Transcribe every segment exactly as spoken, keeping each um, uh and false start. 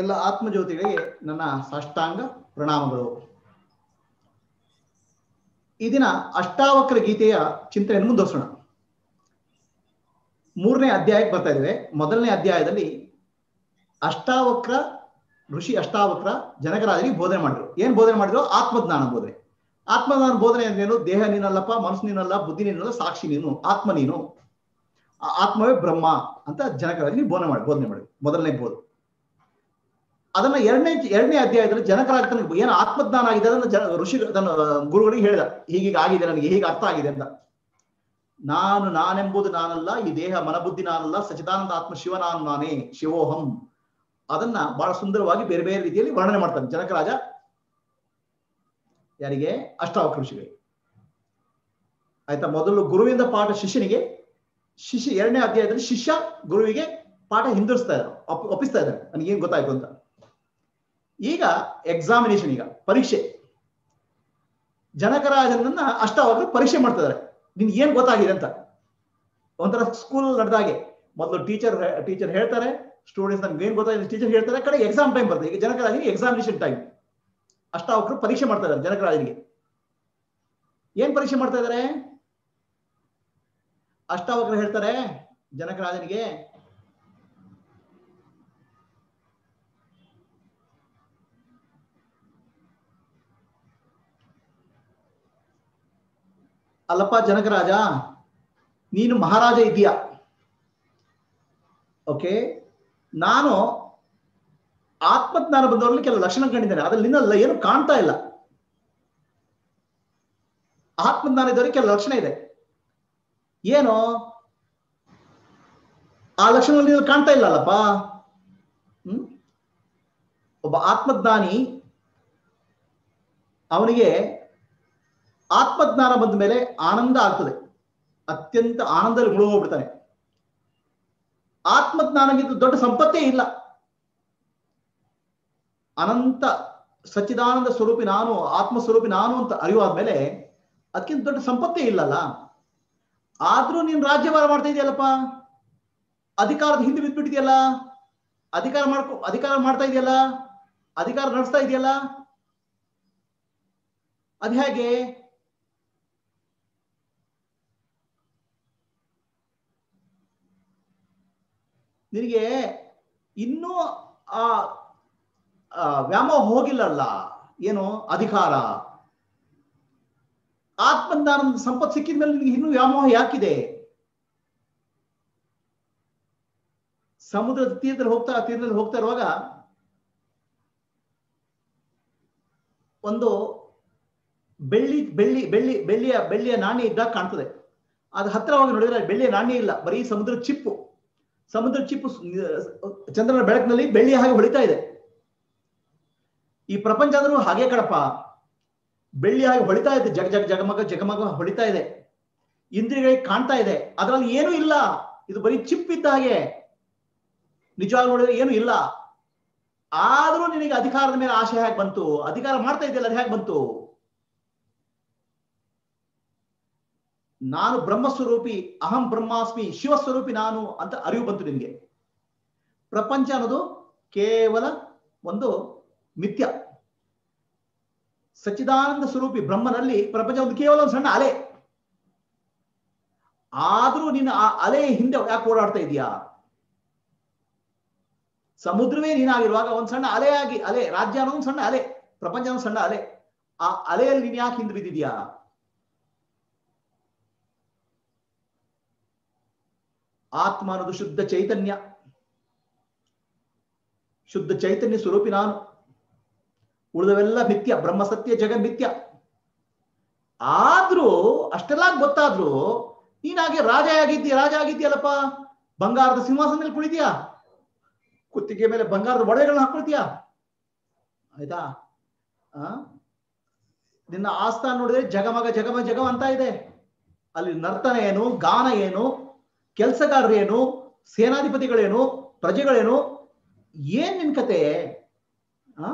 ಎಲ್ಲ ಆತ್ಮಜ್ಯೋತಿಗಳಿಗೆ ನನ್ನ ಸಾಷ್ಟಾಂಗ ಪ್ರಣಾಮಗಳು। ಈ ದಿನ ಅಷ್ಟಾವಕ್ರ ಗೀತೆಯ ಚಿಂತನೆಯನ್ನು ಮುಂದುವರಿಸೋಣ। ಮೂರನೇ ಅಧ್ಯಾಯಕ್ಕೆ ಬರ್ತಾ ಇದ್ದೇವೆ। ಮೊದಲನೇ ಅಧ್ಯಾಯದಲ್ಲಿ ಅಷ್ಟಾವಕ್ರ ಋಷಿ ಅಷ್ಟಾವಕ್ರ ಜನಕರಾಜರಿಗೆ ಬೋಧನೆ ಮಾಡಿದ್ರು। ಏನ್ ಬೋಧನೆ ಮಾಡಿದ್ರು? ಆತ್ಮಜ್ಞಾನ ಬೋಧನೆ। ಆತ್ಮಜ್ಞಾನ ಬೋಧನೆ ಅಂದ್ರೇನು? ದೇಹ ನೀನಲ್ಲಪ್ಪ, ಮನಸ್ಸು ನೀನಲ್ಲ, ಬುದ್ಧಿ ನೀನಲ್ಲ, ಸಾಕ್ಷಿ ನೀನು, ಆತ್ಮ ನೀನು, ಆತ್ಮವೇ ಬ್ರಹ್ಮ ಅಂತ ಜನಕರಾಜರಿಗೆ ಬೋಧನೆ ಮಾಡಿ ಬೋಧನೆ ಮಾಡಿದ್ರು ಮೊದಲನೇ ಬೋಧನೆ। ಅದನ್ನ ಎರಡನೇ ಎರಡನೇ ಅಧ್ಯಾಯದಲ್ಲಿ ಜನಕರಾಜ ತನಗೆ ಏನು ಆತ್ಮಜ್ಞಾನ ಆಗಿದೆ ಅದನ್ನು ಜನ ಋಷಿ ತನ್ನ ಗುರುಗಳಿಗೆ ಹೇಳಿದ, ಹೀಗೀಗ ಆಗಿದೆ ನನಗೆ, ಹೀಗೆ ಅರ್ಥ ಆಗಿದೆ ಅಂತ। ನಾನು ನಾನೆಂಬುದು ನಾನಲ್ಲ, ಈ ದೇಹ ಮನಬುದ್ಧಿ ನಾನಲ್ಲ, ಸಚಿದಾನಂದ ಆತ್ಮ ಶಿವ ನಾನು ನಾನೇ, ಶಿವೋಹಂ, ಅದನ್ನ ಬಹಳ ಸುಂದರವಾಗಿ ಬೇರೆ ಬೇರೆ ರೀತಿಯಲ್ಲಿ ವರ್ಣನೆ ಮಾಡ್ತಾನೆ ಜನಕರಾಜ ಯಾರಿಗೆ? ಅಷ್ಟಾವಕ್ರ ಋಷಿಗಳಿಗೆ, ಆಯ್ತಾ? ಮೊದಲು ಗುರುವಿಂದ ಪಾಠ ಶಿಷ್ಯನಿಗೆ, ಶಿಷ್ಯ ಎರಡನೇ ಅಧ್ಯಾಯದಲ್ಲಿ ಶಿಷ್ಯ ಗುರುವಿಗೆ ಪಾಠ ಹಿಂದಿರಿಸ್ತಾ ಇದ್ದಾರೆ, ಅಪ್ ಒಪ್ಪಿಸ್ತಾ ಇದ್ದಾರೆ ನನಗೇನು ಗೊತ್ತಾಯ್ತು ಅಂತ। ಈಗ ಎಕ್ಸಾಮಿನೇಷನ್, ಈಗ ಪರೀಕ್ಷೆ, ಜನಕರಾಜನನ್ನ ಅಷ್ಟಾವಕ್ರರು ಪರೀಕ್ಷೆ ಮಾಡ್ತಾ ಇದ್ದಾರೆ, ನಿನ್ಗೆ ಏನ್ ಗೊತ್ತಾಗಿದೆ ಅಂತ। ಒಂಥರ ಸ್ಕೂಲ್ ನಡೆದಾಗೆ ಮೊದಲು ಟೀಚರ್ ಟೀಚರ್ ಹೇಳ್ತಾರೆ, ಸ್ಟೂಡೆಂಟ್ಸ್ ನಮ್ಗೆ ಏನ್ ಗೊತ್ತಾಗಿದೆ ಟೀಚರ್ ಹೇಳ್ತಾರೆ, ಕಡೆ ಎಕ್ಸಾಮ್ ಟೈಮ್ ಬರ್ತದೆ। ಈಗ ಜನಕರಾಜನಿಗೆ ಎಕ್ಸಾಮಿನೇಷನ್ ಟೈಮ್, ಅಷ್ಟಾವಕ್ರರು ಪರೀಕ್ಷೆ ಮಾಡ್ತಾ ಇದ್ದಾರೆ ಜನಕರಾಜನಿಗೆ। ಏನ್ ಪರೀಕ್ಷೆ ಮಾಡ್ತಾ ಇದ್ದಾರೆ? ಅಷ್ಟಾವಕ್ರರು ಹೇಳ್ತಾರೆ ಜನಕರಾಜನಿಗೆ, ಅಲ್ಲಪ್ಪ ಜನಕರಾಜ, ನೀನು ಮಹಾರಾಜ ಇದೀಯ, ಓಕೆ, ನಾನು ಆತ್ಮಜ್ಞಾನ ಬಂದವರಲ್ಲಿ ಕೆಲವು ಲಕ್ಷಣ ಕಂಡಿದ್ದೇನೆ, ಅದ್ರಲ್ಲಿ ನಿನ್ನಲ್ಲ ಏನು ಕಾಣ್ತಾ ಇಲ್ಲ, ಆತ್ಮಜ್ಞಾನ ಇದ್ದವರಿಗೆ ಕೆಲವು ಲಕ್ಷಣ ಇದೆ, ಏನು ಆ ಲಕ್ಷಣದಲ್ಲಿ ನೀನು ಕಾಣ್ತಾ ಇಲ್ಲ ಅಲ್ಲಪ್ಪ? ಹ್ಮ್ ಒಬ್ಬ ಆತ್ಮಜ್ಞಾನಿ ಅವನಿಗೆ ಆತ್ಮಜ್ಞಾನ ಬಂದ ಮೇಲೆ ಆನಂದ ಆಗ್ತದೆ, ಅತ್ಯಂತ ಆನಂದದಲ್ಲಿ ಮುಳುಗೋಗ್ಬಿಡ್ತಾನೆ, ಆತ್ಮಜ್ಞಾನಗಿಂತ ದೊಡ್ಡ ಸಂಪತ್ತೇ ಇಲ್ಲ, ಅನಂತ ಸಚ್ಚಿದಾನಂದ ಸ್ವರೂಪಿ ನಾನು, ಆತ್ಮಸ್ವರೂಪಿ ನಾನು ಅಂತ ಅರಿವಾದ್ಮೇಲೆ ಅದಕ್ಕಿಂತ ದೊಡ್ಡ ಸಂಪತ್ತೇ ಇಲ್ಲಲ್ಲ, ಆದ್ರೂ ನೀನು ರಾಜ್ಯಭಾರ ಮಾಡ್ತಾ ಇದೆಯಲ್ಲಪ್ಪ, ಅಧಿಕಾರದ ಹಿಂದೆ ಬಿದ್ಬಿಟ್ಟಿದೆಯಲ್ಲ, ಅಧಿಕಾರ ಮಾಡ್ಕೊ ಅಧಿಕಾರ ಮಾಡ್ತಾ ಇದೆಯಲ್ಲ, ಅಧಿಕಾರ ನಡೆಸ್ತಾ ಇದೆಯಲ್ಲ, ಅದ್ ಹೇಗೆ? ನಿನಗೆ ಇನ್ನೂ ಆ ವ್ಯಾಮೋಹ ಹೋಗಿಲ್ಲಲ್ಲ, ಏನು ಅಧಿಕಾರ ಆತ್ಮಜ್ಞಾನದ ಸಂಪತ್ತು ಸಿಕ್ಕಿದ ಮೇಲೆ ನಿನಗೆ ಇನ್ನೂ ವ್ಯಾಮೋಹ ಯಾಕಿದೆ? ಸಮುದ್ರದ ತೀರದಲ್ಲಿ ಹೋಗ್ತಾ ತೀರದಲ್ಲಿ ಹೋಗ್ತಾ ಇರುವಾಗ ಒಂದು ಬೆಳ್ಳಿ ಬೆಳ್ಳಿ ಬೆಳ್ಳಿ ಬೆಳ್ಳಿಯ ಬೆಳ್ಳಿಯ ನಾಣ್ಯ ಇದ್ದಾಗ ಕಾಣ್ತದೆ, ಅದು ಹತ್ತಿರವಾಗಿ ನೋಡಿದ್ರೆ ಬೆಳ್ಳಿಯ ನಾಣ್ಯ ಇಲ್ಲ, ಬರೀ ಸಮುದ್ರದ ಚಿಪ್ಪು, ಸಮುದ್ರ ಚಿಪ್ಪು ಚಂದ್ರನ ಬೆಳಕಿನಲ್ಲಿ ಬೆಳ್ಳಿಯ ಹಾಗೆ ಹೊಳಿತಾ ಇದೆ। ಈ ಪ್ರಪಂಚ ಅಂದ್ರೂ ಹಾಗೆ ಕಡಪ, ಬೆಳ್ಳಿಯ ಹಾಗೆ ಹೊಳಿತಾ ಇದೆ, ಜಗ ಜಗ ಜಗಮಗ ಜಗಮಗ ಹೊಳಿತಾ ಇದೆ, ಇಂದ್ರಿಯಗಳಿಗೆ ಕಾಣ್ತಾ ಇದೆ, ಅದರಲ್ಲಿ ಏನೂ ಇಲ್ಲ, ಇದು ಬರೀ ಚಿಪ್ ಇದ್ದ ಹಾಗೆ, ನಿಜವಾಗಿ ನೋಡಿದ್ರೆ ಏನು ಇಲ್ಲ, ಆದ್ರೂ ನಿನಗೆ ಅಧಿಕಾರದ ಮೇಲೆ ಆಶೆ ಹೇಗೆ ಬಂತು? ಅಧಿಕಾರ ಮಾಡ್ತಾ ಇದೆಯಲ್ಲ ಅದು ಹೇಗೆ ಬಂತು? ನಾನು ಬ್ರಹ್ಮಸ್ವರೂಪಿ, ಅಹಂ ಬ್ರಹ್ಮಾಸ್ಮಿ, ಶಿವಸ್ವರೂಪಿ ನಾನು ಅಂತ ಅರಿವು ಬಂತು ನಿಮಗೆ। ಪ್ರಪಂಚ ಅನ್ನೋದು ಕೇವಲ ಒಂದು ಮಿಥ್ಯ, ಸಚ್ಚಿದಾನಂದ ಸ್ವರೂಪಿ ಬ್ರಹ್ಮನಲ್ಲಿ ಪ್ರಪಂಚ ಒಂದು ಕೇವಲ ಒಂದು ಸಣ್ಣ ಅಲೆ, ಆದ್ರೂ ನೀನು ಆ ಅಲೆ ಹಿಂದೆ ಯಾಕೆ ಓಡಾಡ್ತಾ ಇದೀಯಾ? ಸಮುದ್ರವೇ ನೀನಾಗಿರುವಾಗ ಒಂದು ಸಣ್ಣ ಅಲೆಯಾಗಿ, ಅಲೆ ರಾಜ್ಯ ಅನ್ನೋದು ಒಂದು ಸಣ್ಣ ಅಲೆ, ಪ್ರಪಂಚ ಒಂದು ಸಣ್ಣ ಅಲೆ, ಆ ಅಲೆಯಲ್ಲಿ ನೀನು ಯಾಕೆ ಹಿಂದೆ ಬಿದ್ದಿದ್ಯಾ? ಆತ್ಮ ಅನ್ನೋದು ಶುದ್ಧ ಚೈತನ್ಯ, ಶುದ್ಧ ಚೈತನ್ಯ ಸ್ವರೂಪಿ ನಾನು, ಉಳಿದವೆಲ್ಲ ಮಿಥ್ಯ, ಬ್ರಹ್ಮ ಸತ್ಯ ಜಗನ್ ಮಿಥ್ಯ, ಆದ್ರೂ ಅಷ್ಟೆಲ್ಲ ಗೊತ್ತಾದ್ರೂ ನೀನಾಗೆ ರಾಜ ಆಗಿದ್ದೀಯ, ರಾಜ ಆಗಿದ್ದೀಯಲ್ಲಪ್ಪ, ಬಂಗಾರದ ಸಿಂಹಾಸನದಲ್ಲಿ ಕುಳಿತೀಯ, ಕುತ್ತಿಗೆ ಮೇಲೆ ಬಂಗಾರದ ಒಡೆಗಳನ್ನ ಹಾಕೊಳ್ತೀಯ, ಆಯ್ತಾ? ಆ ನಿನ್ನ ಆಸ್ಥಾನ ನೋಡಿದ್ರೆ ಜಗಮಗ ಜಗಮ ಜಗ ಅಂತ ಇದೆ, ಅಲ್ಲಿ ನರ್ತನ ಏನು, ಗಾನ ಏನು, ಕೆಲಸಗಾರರೇನು, ಸೇನಾಧಿಪತಿಗಳೇನು, ಪ್ರಜೆಗಳೇನು, ಏನ್ ನಿನ್ ಕತೆ? ಆ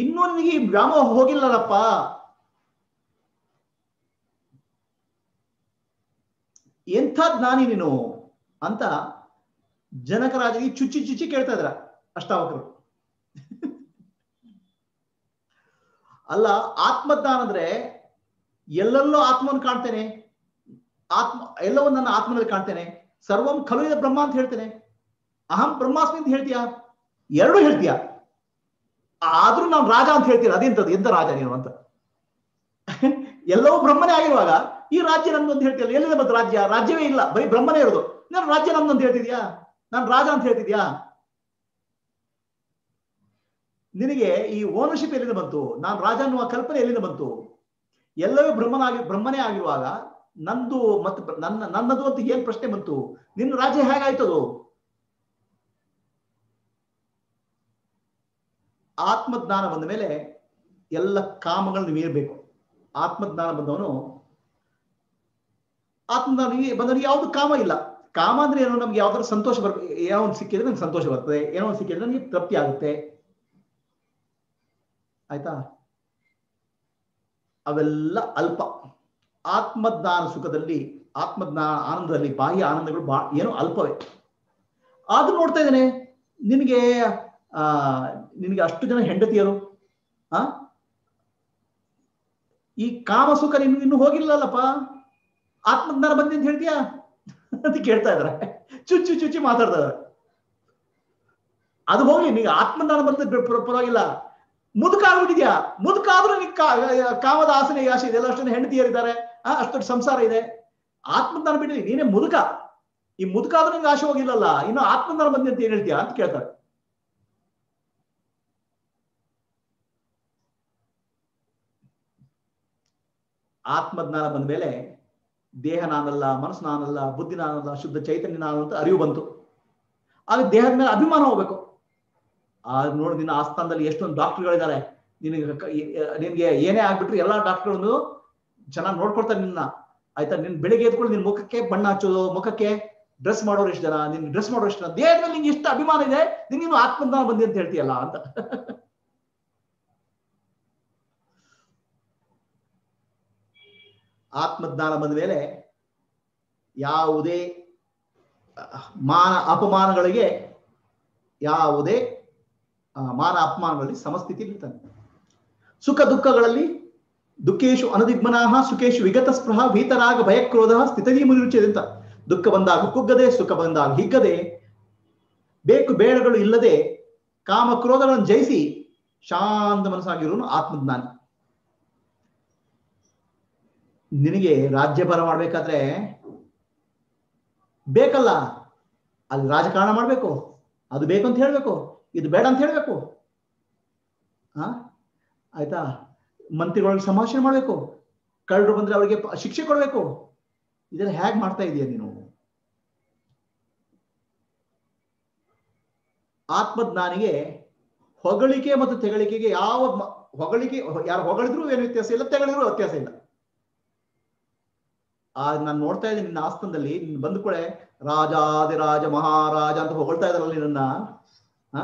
ಇನ್ನೂ ನಿನಗೆ ವ್ಯಾಮೋಹ ಹೋಗಿಲ್ಲಲ್ಲಪ್ಪ, ಎಂಥ ಜ್ಞಾನಿ ನೀನು ಅಂತ ಜನಕರಾಜನಿಗೆ ಚುಚ್ಚಿ ಚುಚ್ಚಿ ಕೇಳ್ತಾ ಇದ್ರ अष्टावक्र अल आत्मज्ञान अंद्रे एल्लेल्लो आत्मन कांतने आत्म एल्लवन्न आत्मनल्लि कांतने सर्वं खलु ब्रह्म अंत हेळ्तेने अहं ब्रह्मास्मि अंत हेळ्तीया एरडू हेळ्तीया आदरू नानु राज अंत हेळ्तीया अदेंतदु एंत राज नीनु अंत एल्लवू ब्रह्मने आगिरुवाग ई राज्य नंदु अंत हेळ्तीया एल्लिदे बंत राज्य राज्यवे इल्ल बरी ब्रह्मने इरुवुदु नानु राज्य नंदु अंत हेळ्तिदीया नानु राज अंत हेळ्तिदीया ನಿನಗೆ ಈ ಓನರ್‌ಶಿಪ್ ಎಲ್ಲಿಂದ ಬಂತು ನಾನು ರಾಜ ಅನ್ನುವ ಕಲ್ಪನೆ ಎಲ್ಲಿಂದ ಬಂತು ಎಲ್ಲವೂ ಬ್ರಹ್ಮನಾಗಿ ಬ್ರಹ್ಮನೇ ಆಗಿರುವಾಗ ನಂದು ಮತ್ತು ನನ್ನ ನನ್ನದು ಅಂತ ಏನು ಪ್ರಶ್ನೆ ಬಂತು ನಿನ್ನ ರಾಜ್ಯ ಹೇಗಾಯ್ತು ಅದು ಆತ್ಮಜ್ಞಾನ ಬಂದ ಮೇಲೆ ಎಲ್ಲ ಕಾಮಗಳನ್ನು ಮೀರಬೇಕು ಆತ್ಮಜ್ಞಾನ ಬಂದವನು ಆತ್ಮಜ್ಞಾನಿಗೆ ಬಂದವನಿಗೆ ಯಾವುದು ಕಾಮ ಇಲ್ಲ ಕಾಮ ಅಂದ್ರೆ ಏನು ನಮಗೆ ಯಾವುದರ ಸಂತೋಷ ಬರಬೇಕು ಏನೋ ಒಂದು ಸಿಕ್ಕಿದ್ರೆ ನನಗೆ ಸಂತೋಷ ಬರ್ತದೆ ಏನೋ ಒಂದು ಸಿಕ್ಕಿದ್ರೆ ನನಗೆ ತೃಪ್ತಿ ಆಗುತ್ತೆ ಆಯ್ತಾ ಅವೆಲ್ಲ ಅಲ್ಪ ಆತ್ಮಜ್ಞಾನ ಸುಖದಲ್ಲಿ ಆತ್ಮಜ್ಞಾನ ಆನಂದದಲ್ಲಿ ಬಾಹ್ಯ ಆನಂದಗಳು ಏನು ಅಲ್ಪವೇ ಆದ್ರೂ ನೋಡ್ತಾ ಇದ್ದೇನೆ ನಿಮಗೆ ಆ ನಿಮಗೆ ಅಷ್ಟು ಜನ ಹೆಂಡತಿಯರು ಆ ಈ ಕಾಮ ಸುಖ ನಿಮಗೆ ಇನ್ನು ಹೋಗಿಲ್ಲಲ್ಲಪ್ಪ ಆತ್ಮಜ್ಞಾನ ಬಂದಿದೆ ಅಂತ ಹೇಳ್ತೀಯಾ ಅಂತ ಕೇಳ್ತಾ ಇದ್ದಾರೆ ಚುಚ್ಚು ಚುಚ್ಚು ಮಾತಾಡ್ತಾ ಇದ್ದಾರೆ ಅದು ಹೋಗ್ಲಿ ನಿಮಗೆ ಆತ್ಮಜ್ಞಾನ ಬಂದಿದೆ ಪರವಾಗಿಲ್ಲ ಮುದುಕ ಆಗ್ಬಿಟ್ಟಿದ್ಯಾ ಮುದುಕ ಆದ್ರೂ ಕಾಮದ ಆಸನೆ ಆಸೆ ಇದೆಲ್ಲ ಅಷ್ಟೊಂದು ಹೆಂಡತಿಯರಿದ್ದಾರೆ ಆ ಅಷ್ಟೊಂದು ಸಂಸಾರ ಇದೆ ಆತ್ಮಜ್ಞಾನ ಬಿಟ್ಟಿದ್ರಿ ನೀನೇ ಮುದುಕ ಈ ಮುದುಕ ಆದ್ರೂ ನಿಂಗೆ ಆಸೆ ಹೋಗಿಲ್ಲಲ್ಲ ಇನ್ನು ಆತ್ಮಜ್ಞಾನ ಬಂದಿ ಅಂತ ಏನ್ ಹೇಳ್ತೀಯಾ ಅಂತ ಕೇಳ್ತಾರೆ ಆತ್ಮಜ್ಞಾನ ಬಂದ್ಮೇಲೆ ದೇಹ ನಾನಲ್ಲ ಮನಸ್ಸು ನಾನಲ್ಲ ಬುದ್ಧಿ ನಾನಲ್ಲ ಶುದ್ಧ ಚೈತನ್ಯ ನಾನು ಅಂತ ಅರಿವು ಬಂತು ಆಗ ದೇಹದ ಮೇಲೆ ಅಭಿಮಾನ ಹೋಗ್ಬೇಕು ಆ ನೋಡು ನಿನ್ನ ಆಸ್ಥಾನದಲ್ಲಿ ಎಷ್ಟೊಂದು ಡಾಕ್ಟರ್ಗಳಿದ್ದಾರೆ ನಿನಗೆ ನಿನಗೆ ಏನೇ ಆಗ್ಬಿಟ್ರು ಎಲ್ಲಾ ಡಾಕ್ಟರ್ಗಳು ಚೆನ್ನಾಗಿ ನೋಡ್ಕೊಳ್ತಾರೆ ನಿನ್ನ ಆಯ್ತಾ ನಿನ್ನ ಬೆಳಿಗ್ಗೆ ಎದ್ಕೊಂಡು ನಿನ್ನ ಮುಖಕ್ಕೆ ಬಣ್ಣ ಹಚ್ಚೋದು ಮುಖಕ್ಕೆ ಡ್ರೆಸ್ ಮಾಡೋರು ಎಷ್ಟು ಜನ ನಿನ್ನ ಡ್ರೆಸ್ ಮಾಡೋರು ಎಷ್ಟು ಜನ ದೇಹದ ಮೇಲೆ ನಿಂಗೆ ಎಷ್ಟು ಅಭಿಮಾನ ಇದೆ ನಿನ್ನ ಆತ್ಮಜ್ಞಾನ ಬಂದಿ ಅಂತ ಹೇಳ್ತೀಯಲ್ಲ ಅಂತ ಆತ್ಮಜ್ಞಾನ ಬಂದ ಮೇಲೆ ಯಾವುದೇ ಮಾನ ಅಪಮಾನಗಳಿಗೆ ಯಾವುದೇ मान अपमान समस्थिति सुख दुख दुखेशु अनदिग्मनाः सुखेशु विगत स्पृह भीतराग भय क्रोध स्थितदी मुनिरुचयंत दुख बंदाग कुग्गदे सुख बंदाग हिग्गदे बेकु बेडगळु इल्लदे काम क्रोधगळनु जयिसि शांत मनस्सागिरुवनु आत्मज्ञानी निनगे राज्यभाರ ಮಾಡಬೇಕಾದ್ರೆ ಬೇಕಲ್ಲ ಅಲ್ಲಿ ರಾಜಕಾರಣ ಮಾಡಬೇಕು ಅದು ಬೇಕು ಅಂತ ಹೇಳಬೇಕು ಇದು ಬೇಡ ಅಂತ ಹೇಳಬೇಕು ಆ ಆಯ್ತಾ ಮಂತ್ರಿಗಳ ಸಮಾಲೋಚನೆ ಮಾಡಬೇಕು ಕಳ್ಳರು ಬಂದ್ರೆ ಅವರಿಗೆ ಶಿಕ್ಷೆ ಕೊಡಬೇಕು ಇದನ್ನ ಹೇಗೆ ಮಾಡ್ತಾ ಇದೀಯ ನೀನು ಆತ್ಮಜ್ಞಾನಿಗೆ ಹೊಗಳಿಕೆ ಮತ್ತು ತೆಗಳಿಕೆಗೆ ಯಾವ ಹೊಗಳಿಕೆ ಯಾರು ಹೊಗಳಿದ್ರು ಏನು ವ್ಯತ್ಯಾಸ ಇಲ್ಲ ತೆಗಳಿದ್ರು ವ್ಯತ್ಯಾಸ ಇಲ್ಲ ಆ ನಾನು ನೋಡ್ತಾ ಇದ್ದೀನಿ ನಿನ್ನ ಆಸ್ಥಾನದಲ್ಲಿ ನೀನು ಬಂದ್ಕೊಳ್ಳೆ ರಾಜಾದಿರಾಜ ಮಹಾರಾಜ ಅಂತ ಹೊಗಳ್ತಾ ಇದ್ದಾರಲ್ಲ ನಿನ್ನ ಆ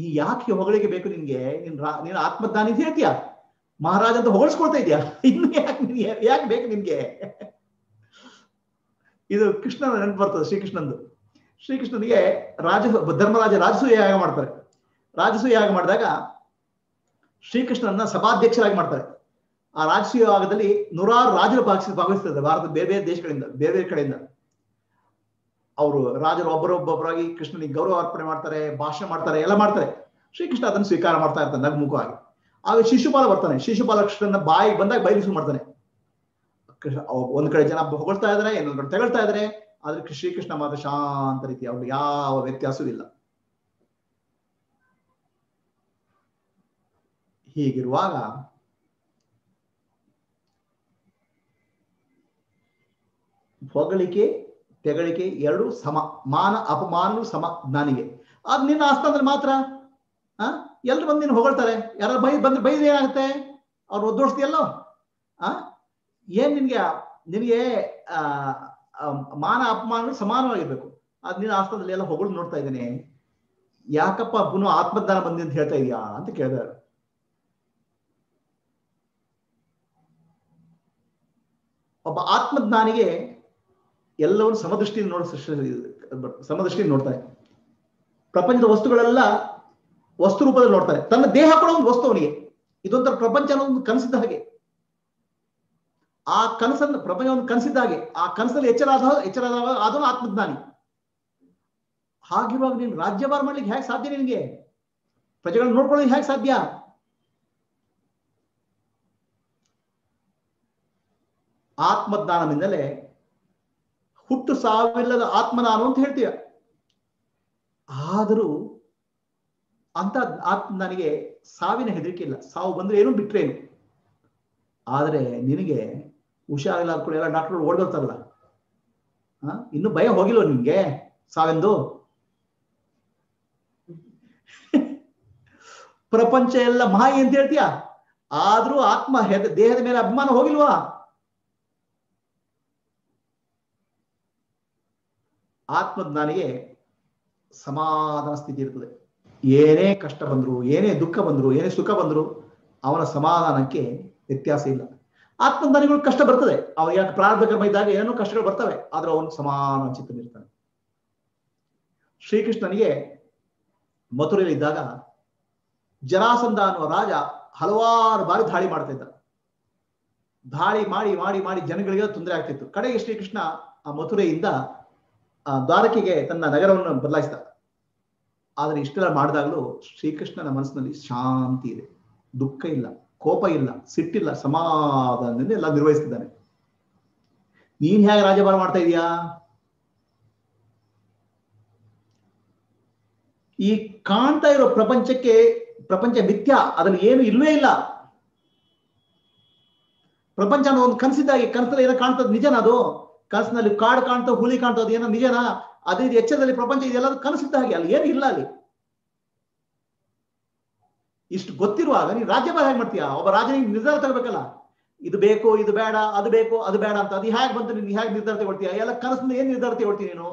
ಈ ಯಾಕೆ ಹೊಗಳಿಗೆ ಬೇಕು ನಿನ್ಗೆ ನಿನ್ ನೀನ್ ಆತ್ಮಜ್ಞಾನಿ ಅಂತ ಹೇಳ್ತೀಯಾ ಮಹಾರಾಜ ಅಂತ ಹೊಗಳಿಸ್ಕೊಳ್ತಾ ಇದೀಯಾ ಇನ್ನು ಯಾಕೆ ಯಾಕೆ ಬೇಕು ನಿನ್ಗೆ ಇದು ಕೃಷ್ಣನ ನೆನಪು ಬರ್ತದೆ ಶ್ರೀಕೃಷ್ಣಂದು ಶ್ರೀಕೃಷ್ಣನಿಗೆ ರಾಜ ಧರ್ಮರಾಜ ರಾಜಸೂಯ ಯಾಗ ಮಾಡ್ತಾರೆ ರಾಜಸೂಯ ಯಾಗ ಮಾಡಿದಾಗ ಶ್ರೀಕೃಷ್ಣನ ಸಭಾಧ್ಯಕ್ಷರಾಗಿ ಮಾಡ್ತಾರೆ ಆ ರಾಜಸೂಯ ಯಾಗದಲ್ಲಿ ನೂರಾರು ರಾಜರು ಭಾಗಿಸಿ ಭಾಗವಹಿಸ್ತಾರೆ ಭಾರತದ ಬೇರೆ ಬೇರೆ ದೇಶಗಳಿಂದ ಬೇರೆ ಬೇರೆ ಕಡೆಯಿಂದ ಅವರು ರಾಜರು ಒಬ್ಬರೊಬ್ಬೊಬ್ಬರಾಗಿ ಕೃಷ್ಣನಿಗೆ ಗೌರವ ಅರ್ಪಣೆ ಮಾಡ್ತಾರೆ ಭಾಷಣ ಮಾಡ್ತಾರೆ ಎಲ್ಲ ಮಾಡ್ತಾರೆ ಶ್ರೀಕೃಷ್ಣ ಅದನ್ನು ಸ್ವೀಕಾರ ಮಾಡ್ತಾ ಇರ್ತಾನೆ ನಗುಮುಖವಾಗಿ ಆಗ ಶಿಶುಪಾಲ ಬರ್ತಾನೆ ಶಿಶುಪಾಲ ಕೃಷ್ಣನ ಬಾಯಿಗೆ ಬಂದಾಗ ಬಯಲಿಸು ಮಾಡ್ತಾನೆ ಒಂದ್ ಕಡೆ ಜನ ಹೊಗಳ್ತಾ ಇದಾರೆ ಇನ್ನೊಂದ್ ಕಡೆ ತೆಗಳ್ತಾ ಇದಾರೆ ಆದ್ರೆ ಶ್ರೀಕೃಷ್ಣ ಮಾತ್ರ ಶಾಂತ ರೀತಿ ಅವ್ರು ಯಾವ ವ್ಯತ್ಯಾಸವೂ ಇಲ್ಲ ಹೀಗಿರುವಾಗ ಹೊಗಳಿಕೆ ತೆಗಳಿಕೆ ಎರಡು ಸಮ ಮಾನ ಅಪಮಾನಗಳು ಸಮ ಜ್ಞಾನಿಗೆ ಅದು ನಿನ್ನ ಆಸ್ಥಾನದಲ್ಲಿ ಮಾತ್ರ ಆ ಎಲ್ಲರೂ ಬಂದು ನೀನು ಹೊಗಳ್ತಾರೆ ಯಾರು ಬೈ ಬಂದ್ರೆ ಬೈದ್ರೆ ಏನಾಗುತ್ತೆ ಅವ್ರು ಒದ್ದೋಡ್ಸ್ತಿಯಲ್ಲೋ ಆ ಏನ್ ನಿನ್ಗೆ ನಿನಗೆ ಆ ಮಾನ ಅಪಮಾನಗಳು ಸಮಾನವಾಗಿರ್ಬೇಕು ಅದು ನಿನ್ನ ಆಸ್ಥಾನದಲ್ಲಿ ಎಲ್ಲ ಹೊಗಳು ನೋಡ್ತಾ ಇದ್ದೇನೆ ಯಾಕಪ್ಪ ಪುನಃ ಆತ್ಮಜ್ಞಾನ ಬಂದಿ ಅಂತ ಹೇಳ್ತಾ ಇದೀಯಾ ಅಂತ ಕೇಳಿದಾರೆ ಒಬ್ಬ ಆತ್ಮಜ್ಞಾನಿಗೆ ಎಲ್ಲವನ್ನೂ ಸಮದೃಷ್ಟಿಯಿಂದ ನೋಡ ಸಮದೃಷ್ಟಿಯಿಂದ ನೋಡ್ತಾರೆ ಪ್ರಪಂಚದ ವಸ್ತುಗಳೆಲ್ಲ ವಸ್ತು ರೂಪದಲ್ಲಿ ನೋಡ್ತಾರೆ. ತನ್ನ ದೇಹ ಕೂಡ ಒಂದು ವಸ್ತು ಅವನಿಗೆ, ಇದೊಂಥರ ಪ್ರಪಂಚ ಅನ್ನೋದು ಕನಸಿದ್ದ ಹಾಗೆ. ಆ ಕನಸನ್ನು ಪ್ರಪಂಚವನ್ನು ಕನಸಿದ್ದ ಹಾಗೆ ಆ ಕನಸಲ್ಲಿ ಎಚ್ಚರಾದ ಎಚ್ಚರಾದ ಅದನ್ನು ಆತ್ಮಜ್ಞಾನಿ. ಹಾಗಿರುವಾಗ ನೀನು ರಾಜ್ಯಭಾರ ಮಾಡ್ಲಿಕ್ಕೆ ಹೇಗೆ ಸಾಧ್ಯ? ನಿನಗೆ ಪ್ರಜೆಗಳನ್ನ ನೋಡ್ಕೊಳ್ಳೋದು ಹೇಗೆ ಸಾಧ್ಯ? ಆತ್ಮಜ್ಞಾನದಿಂದಲೇ ಹುಟ್ಟು ಸಾವಿಲ್ಲದ ಆತ್ಮ ನಾನು ಅಂತ ಹೇಳ್ತೀಯ. ಆದರೂ ಅಂತ ಆತ್ಮ ನನಗೆ ಸಾವಿನ ಹೆದರಿಕೆ ಇಲ್ಲ, ಸಾವು ಬಂದ್ರೆ ಏನು ಬಿಟ್ರೆ ಏನು. ಆದರೆ ನಿನಗೆ ಹುಷಾರಿಲ್ಲ ಕೂಡ ಎಲ್ಲ ಡಾಕ್ಟರ್ ಓಡ್ಕೊಳ್ತಾರಲ್ಲ, ಇನ್ನು ಭಯ ಹೋಗಿಲ್ಲ ನಿಮ್ಗೆ ಸಾವೆಂದು? ಪ್ರಪಂಚ ಎಲ್ಲ ಮಾಯಿ ಅಂತ ಹೇಳ್ತೀಯ, ಆದ್ರೂ ಆತ್ಮ ದೇಹದ ಮೇಲೆ ಅಭಿಮಾನ ಹೋಗಿಲ್ವಾ? ಆತ್ಮಜ್ಞಾನಿಗೆ ಸಮಾಧಾನ ಸ್ಥಿತಿ ಇರ್ತದೆ. ಏನೇ ಕಷ್ಟ ಬಂದ್ರು, ಏನೇ ದುಃಖ ಬಂದ್ರು, ಏನೇ ಸುಖ ಬಂದ್ರು ಅವನ ಸಮಾಧಾನಕ್ಕೆ ವ್ಯತ್ಯಾಸ ಇಲ್ಲ. ಆತ್ಮಜ್ಞಾನಿಗಳು ಕಷ್ಟ ಬರ್ತದೆ, ಅವನಿಗೆ ಯಾಕೆ ಪ್ರಾರಬ್ಧ ಕರ್ಮ ಇದ್ದಾಗ ಏನೇನೋ ಕಷ್ಟಗಳು ಬರ್ತವೆ, ಆದ್ರೆ ಅವನು ಸಮಾನ ಚಿತ್ತನಿರ್ತಾನೆ. ಶ್ರೀಕೃಷ್ಣನಿಗೆ ಮಥುರೆಯಲ್ಲಿದ್ದಾಗ ಜರಾಸಂಧ ಅನ್ನುವ ರಾಜ ಹಲವಾರು ಬಾರಿ ದಾಳಿ ಮಾಡ್ತಾ ಇದ್ದ. ದಾಳಿ ಮಾಡಿ ಮಾಡಿ ಮಾಡಿ ಜನಗಳಿಗೆ ತೊಂದರೆ ಆಗ್ತಿತ್ತು. ಕಡೆಗೆ ಶ್ರೀಕೃಷ್ಣ ಆ ಮಥುರೆಯಿಂದ ಆ ದ್ವಾರಕೆಗೆ ತನ್ನ ನಗರವನ್ನು ಬದಲಾಯಿಸಿದ. ಆದರೆ ಇಷ್ಟೆಲ್ಲ ಮಾಡಿದಾಗಲೂ ಶ್ರೀಕೃಷ್ಣನ ಮನಸ್ಸಿನಲ್ಲಿ ಶಾಂತಿ ಇದೆ, ದುಃಖ ಇಲ್ಲ, ಕೋಪ ಇಲ್ಲ, ಸಿಟ್ಟಿಲ್ಲ, ಸಮಾಧಾನದಿಂದ ಎಲ್ಲ ನಿರ್ವಹಿಸ್ತಿದ್ದಾನೆ. ನೀನ್ ಹೇಗೆ ರಾಜ್ಯಭಾರ ಮಾಡ್ತಾ ಇದೀಯಾ? ಈ ಕಾಣ್ತಾ ಇರೋ ಪ್ರಪಂಚಕ್ಕೆ ಪ್ರಪಂಚ ಮಿಥ್ಯ, ಅದ್ರಲ್ಲಿ ಏನು ಇಲ್ವೇ ಇಲ್ಲ. ಪ್ರಪಂಚ ಅನ್ನೋ ಒಂದು ಕನಸಿದ್ದಾಗೆ, ಕನಸಲ್ಲಿ ಏನೋ ಕಾಣ್ತದ ನಿಜನ? ಅದು ಕನಸಿನಲ್ಲಿ ಕಾಡು ಕಾಣ್ತಾ ಹುಲಿ ಕಾಣ್ತದ ಏನೋ ನಿಜನ? ಅದೇ ಎಚ್ಚರದಲ್ಲಿ ಪ್ರಪಂಚ ಇದೆಲ್ಲ ಕನಸಿದ್ದ ಹಾಗೆ, ಅಲ್ಲಿ ಏನು ಇಲ್ಲ. ಅಲ್ಲಿ ಇಷ್ಟು ಗೊತ್ತಿರುವಾಗ ನೀನ್ ರಾಜ್ಯಭಾರ ಹೇಗೆ ಮಾಡ್ತೀಯಾ? ಒಬ್ಬ ರಾಜನಿಗೆ ನಿರ್ಧಾರ ತಗೋಬೇಕಲ್ಲ, ಇದು ಬೇಕು ಇದು ಬೇಡ, ಅದು ಬೇಕು ಅದು ಬೇಡ ಅಂತ. ಅದು ಹೇಗೆ ಬಂತು? ನೀನ್ ಹೇಗೆ ನಿರ್ಧಾರ ತಗೊಳ್ತೀಯ? ಎಲ್ಲ ಕನಸಿನ ಏನ್ ನಿರ್ಧಾರ ತಗೊಳ್ತೀನಿ ನೀನು?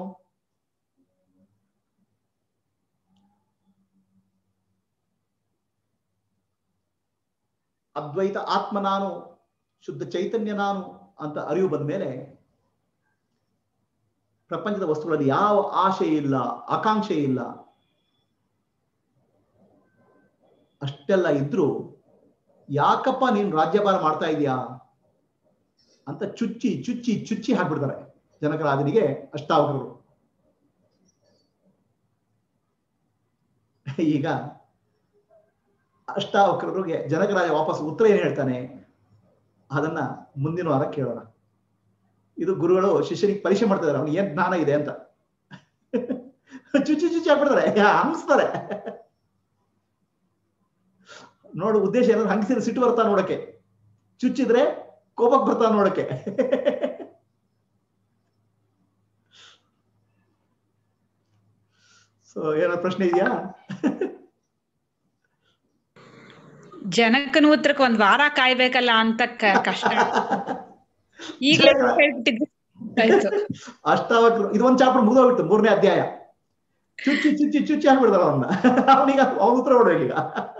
ಅದ್ವೈತ ಆತ್ಮ ನಾನು, ಶುದ್ಧ ಚೈತನ್ಯ ನಾನು ಅಂತ ಅರಿವು ಬಂದ ಮೇಲೆ ಪ್ರಪಂಚದ ವಸ್ತುಗಳಲ್ಲಿ ಯಾವ ಆಶೆ ಇಲ್ಲ, ಆಕಾಂಕ್ಷೆ ಇಲ್ಲ. ಅಷ್ಟೆಲ್ಲ ಇದ್ರೂ ಯಾಕಪ್ಪ ನೀನ್ ರಾಜ್ಯಭಾರ ಮಾಡ್ತಾ ಇದೀಯಾ ಅಂತ ಚುಚ್ಚಿ ಚುಚ್ಚಿ ಚುಚ್ಚಿ ಹಾಕ್ಬಿಡ್ತಾರೆ ಜನಕರಾಜನಿಗೆ ಅಷ್ಟಾವಕರು. ಈಗ ಅಷ್ಟಾವಕ್ರರಿಗೆ ಜನಕರಾಜ ವಾಪಸ್ ಉತ್ತರ ಏನ್ ಹೇಳ್ತಾನೆ ಅದನ್ನ ಮುಂದಿನ ವಾರ ಕೇಳೋಣ. ಇದು ಗುರುಗಳು ಶಿಷ್ಯನಿಗೆ ಪರೀಕ್ಷೆ ಮಾಡ್ತಾ ಇದಾರೆ, ಅವ್ನಿಗೆ ಏನ್ ಜ್ಞಾನ ಇದೆ ಅಂತ. ಚುಚ್ಚಿ ಚುಚ್ಚಿ ಹಾಕ್ಬಿಡ್ತಾರೆ, ಹಂಗಿಸ್ತಾರೆ. ನೋಡು ಉದ್ದೇಶ ಏನಾದ್ರು, ಹಂಗಿಸಿದ್ರೆ ಸಿಟ್ಟು ಬರ್ತಾ ನೋಡಕ್ಕೆ, ಚುಚ್ಚಿದ್ರೆ ಕೋಪಕ್ಕೆ ಬರ್ತಾ ನೋಡಕ್ಕೆ. ಸೊ ಏನಾದ್ರು ಪ್ರಶ್ನೆ ಇದೆಯಾ? ಜನಕನ ಉತ್ತರಕ್ಕೆ ಒಂದ್ ವಾರ ಕಾಯ್ಬೇಕಲ್ಲ ಅಂತ ಕಷ್ಟ. ಈಗಲೇ ಅಷ್ಟಾವಕ್ರು ಇದು ಒಂದ್ ಚಾಪ್ಟರ್ ಮುಗಿದೋಗ್ಬಿಟ್ಟು ಮೂರನೇ ಅಧ್ಯಾಯ. ಚುಚ್ಚಿ ಚುಚ್ಚಿ ಚುಚ್ಚಿ ಹಾಕ್ಬಿಡ್ತಾರ ಅವನ್ನ, ಅವನಿಗೆ ಅವ್ನ ಉತ್ತರ ಕೊಡ್ಬೇಕೀಗ.